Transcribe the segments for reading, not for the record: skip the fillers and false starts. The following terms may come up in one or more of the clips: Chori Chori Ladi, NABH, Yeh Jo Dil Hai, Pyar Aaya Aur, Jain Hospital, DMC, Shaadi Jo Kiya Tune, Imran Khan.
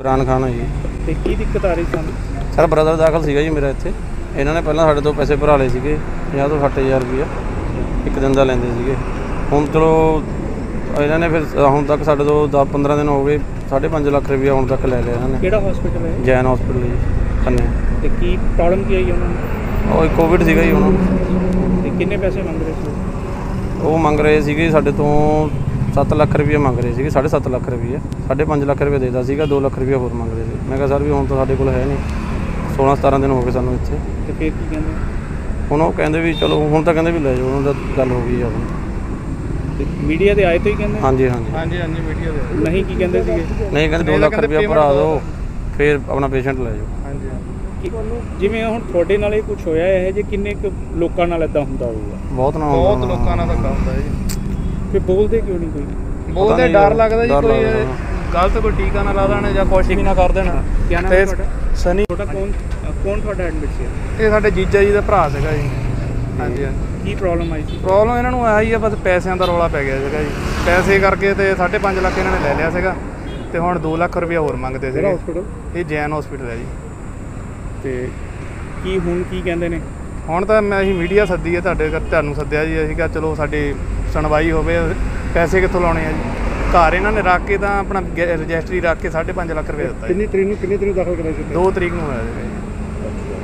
इमरान खान है जी। की दिक्कत आ रही थी सर? ब्रदर दाखिल सीगा जी मेरा इत्थे, इन्होंने पहले साढ़े तो पैसे भरा ले सीगे 50 से 60 हज़ार रुपया एक दिन का लेंदे सीगे। हुण चलो इन्होंने फिर हुण तक साढ़े तो 10-15 दिन हो गए 5.5 लाख रुपया हुण तक ले लिया इन्होंने। किहड़ा हॉस्पिटल है? जैन हॉस्पिटल जी खन्ने। ते की प्रॉब्लम की आई उन्होंने? और कोविड सीगा जी उन्होंने। ते किन्ने पैसे मंग रहे सी? वो मंग रहे सीगे साढ़े तो 7 लाख रुपया मंग रहे थे, 7.5 लाख रुपया। 5.5 लाख रुपया देता सीगा, 2 लाख रुपया होर मंग रहे थे। मैं कहा सर भी हुण तो साढ़े कोल है नहीं, 16-17 दिन हो गए सानू इत्थे। ते फिर की कहंदे? हुण ओह कहंदे भी चलो हुण तां कहंदे भी लै जाओ, उन्हां दी गल हो गई आ हुण। मीडिया दे आए तो ही कहंदे? हां जी हां जी हां जी हां जी मीडिया दे नहीं की कहंदे सीगे? नहीं कहंदे 2 लाख रुपया भरा दो फिर अपना पेशेंट लै जाओ। हां जी जिवें हुण तुहाडे नाल ही कुछ होया है जे किन्ने क लोकां नाल इदां हुंदा होऊगा? बहुत लोकां नाल तां हुंदा है जी। फिर बोलते क्यों नहीं? कोई बोलते डर लगता जी, कोई गलत कोई टीका ना ला देना या कुछ भी ना कर देना। सनी कौन थोड़ा एडमिट से? ये साढ़े जीजा जी का भरा है जी। हाँ जी हाँ। की प्रॉब्लम आई? प्रॉब्लम इन्होंने आई है बस पैसों का रौला पै गया जी, पैसे करके तो 5.5 लाख इन्होंने ले लिया तो हम 2 लाख रुपया होर मंगते थे। हॉस्पिटल ये जैन हॉस्पिटल है जी। तो की हूँ की कहते हैं? ਹੁਣ ਤਾਂ ਮੈਂ ਅਸੀਂ ਮੀਡੀਆ ਸੱਦੀ ਹੈ ਤੁਹਾਡੇ ਤੁਹਾਨੂੰ ਸੱਦਿਆ ਜੀ। ਅਸੀਂ ਕਿਹਾ ਚਲੋ ਸਾਡੀ ਸੁਣਵਾਈ ਹੋਵੇ, ਪੈਸੇ ਕਿੱਥੋਂ ਲਾਉਣੇ ਆ ਜੀ? ਘਰ ਇਹਨਾਂ ਨੇ ਰੱਖ ਕੇ ਤਾਂ ਆਪਣਾ ਰਜਿਸਟਰੀ ਰੱਖ ਕੇ 5.5 ਲੱਖ ਰੁਪਏ ਦਿੱਤਾ। ਕਿੰਨੀ ਤਰੀਕ ਨੂੰ ਦਾਖਲ ਕਰਾਇਆ ਸੀ? 2 ਤਰੀਕ ਨੂੰ ਹੋਇਆ ਜੀ।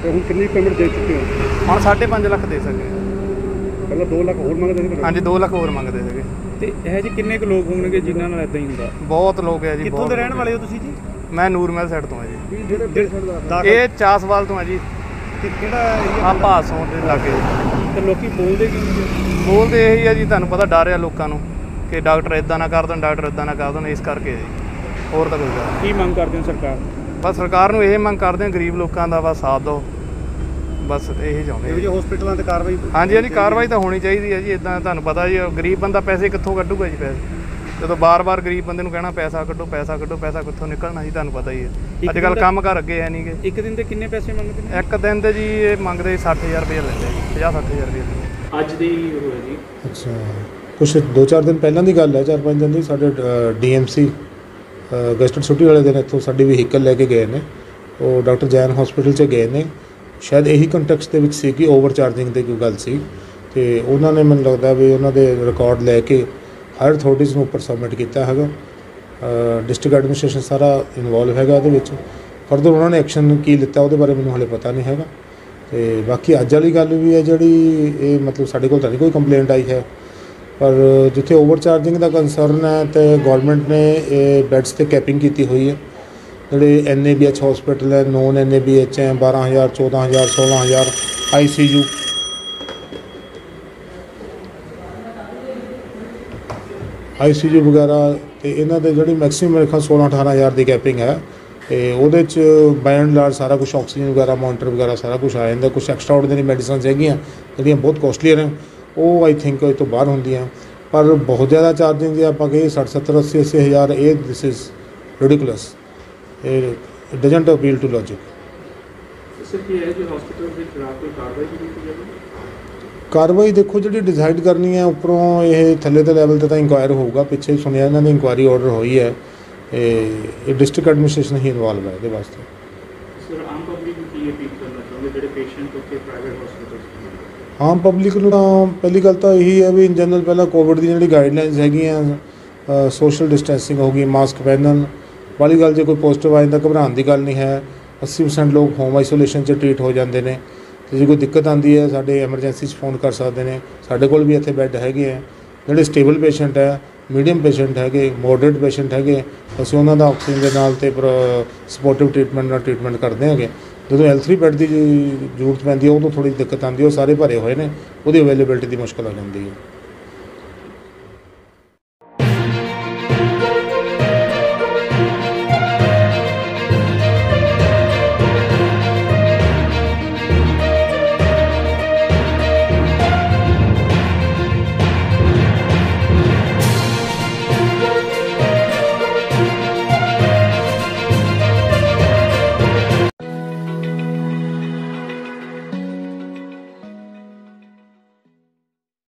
ਤੇ ਹੁਣ ਕਿੰਨੀ ਪੇਮੈਂਟ ਦੇ ਚੁੱਕੇ ਹੋ? ਹੁਣ 5.5 ਲੱਖ ਦੇ ਸਕੇ। ਪਹਿਲਾਂ 2 ਲੱਖ ਹੋਰ ਮੰਗਦੇ ਸੀ? ਹਾਂਜੀ 2 ਲੱਖ ਹੋਰ ਮੰਗਦੇ ਸੀਗੇ। ਤੇ ਇਹ ਜੀ ਕਿੰਨੇ ਕੁ ਲੋਕ ਹੋਣਗੇ ਜਿਨ੍ਹਾਂ ਨਾਲ ਇਦਾਂ ਹੀ ਹੁੰਦਾ? ਬਹੁਤ ਲੋਕ ਹੈ ਜੀ। ਕਿੱਥੋਂ ਦੇ ਰਹਿਣ ਵਾਲੇ ਹੋ ਤੁਸੀਂ ਜੀ? ਮੈਂ ਨੂਰਮਹਿਲ ਸਾਈਡ ਤੋਂ ਹਾਂ ਜੀ। ਇਹ ਚਾਸਵਾਲ ਤੋਂ ਹੈ ਜੀ। बोलते यही है जी, तुहानू पता डर है लोगों को कि डॉक्टर इदा ना कर देन, डॉक्टर इदा ना कर देन, इस करके जी। होर तो कोई मंग करते हो सरकार? बस सरकार नू यही मंग करते हैं गरीब लोगों का बस साथ दो, बस यही चाहते। हॉस्पिटलों ते कार्रवाई? हाँ जी हाँ जी कार्रवाई तो होनी चाहिए है जी। इदा तुहानू पता जी गरीब बंदा पैसे कित्थों कड्ढूगा जी? पैसे जो तो बार-बार गरीब बंदे नूं कहना पैसा कड्ढो पैसा कड्ढो, पैसा कित्थों निकलना जी? तुहानू पता ही है अज कल काम घर अगे है नहीं गए। एक दिन के किन्ने पैसे मंगते? एक दिन के जी ये मंगते 60,000 रुपया लेंगे जी, 50-60,000 रुपया अज दे ही होया जी। अच्छा कुछ 2-4 दिन पहला की गल है, 4-5 दिन की साढ़े DMC गैस्ट्रिक छुट्टी वाले दिन इतों साड़ी वहीकल लैके गए ने और डॉक्टर जैन हॉस्पिटल से गए ने। शायद यही कंटैक्स के विच सी कि ओवरचार्जिंग की कोई गल सी ते उन्होंने मैं लगता भी उन्होंने रिकॉर्ड लैके हायर अथॉरिटीज़ में उपर सबमिट किया है। डिस्ट्रिक्ट एडमिनिस्ट्रेशन सारा इनवॉल्व है फरदर, उन्होंने एक्शन की लिता वो बारे मैं हले पता नहीं है। तो बाकी अज वाली गल भी है जी, ये मतलब साढ़े कोल कोई कंप्लेंट आई है पर जिथे ओवरचार्जिंग का कंसर्न है तो गौरमेंट ने बैड्स पर कैपिंग की हुई है। जोड़े NABH हॉस्पिटल है, नॉन NABH है 12,000, 14,000, 16,000, ICU। ICU वगैरह तो इन्हों के जी मैक्सीम मेरे ख्याल 16-18 हज़ार की कैपिंग है। तो वो बाय एंड लार्ज सारा कुछ ऑक्सीजन वगैरह मोनीटर वगैरह सारा कुछ आ जाता। कुछ एक्स्ट्रा ऑर्डनरी मेडिसन है जो बहुत कॉस्टलीयर हैं वो आई थिंक इस तो बाहर होंगे पर बहुत ज़्यादा चार्जिंग आप कही 60-70-80-80 हज़ार। ये this is ridiculous, doesn't appeal to logic. कार्रवाई देखो जी डिसाइड करनी है उपरों ये थले तो लैवल तो इंक्वायर होगा। पिछले सुनिया इन्होंने इंक्वायरी ऑर्डर हुई है, ये डिस्ट्रिक्ट एडमिनिस्ट्रेशन ही इनवॉल्व है ये वास्ते। आम पब्लिक ना पहली गल तो यही है भी इन जनरल पहला कोविड की जी गाइडलाइनस है, सोशल डिस्टेंसिंग होगी, मास्क पहनन वाली गल। जो कोई पॉजिटिव आए तो घबराने की गल नहीं है। 80% लोग होम आइसोलेशन से ट्रीट हो जाते हैं। तो जो कोई दिक्कत आती है साढ़े एमरजेंसी फोन कर सकते हैं, साढ़े कोल भी इतने बैड है जोड़े स्टेबल पेशेंट है, मीडियम पेशेंट है, मॉडरेट पेशेंट है। असं उन्होंने ऑक्सीजन के नाल ते सपोर्टिव ट्रीटमेंट नाल ट्रीटमेंट करते हैं। जो L3 बैड की जरूरत पैंदी है उदों थोड़ी दिक्कत आती है, वो सारे भरे हुए हैं, वो अवेलेबिलिटी की मुश्किल आ जाती है।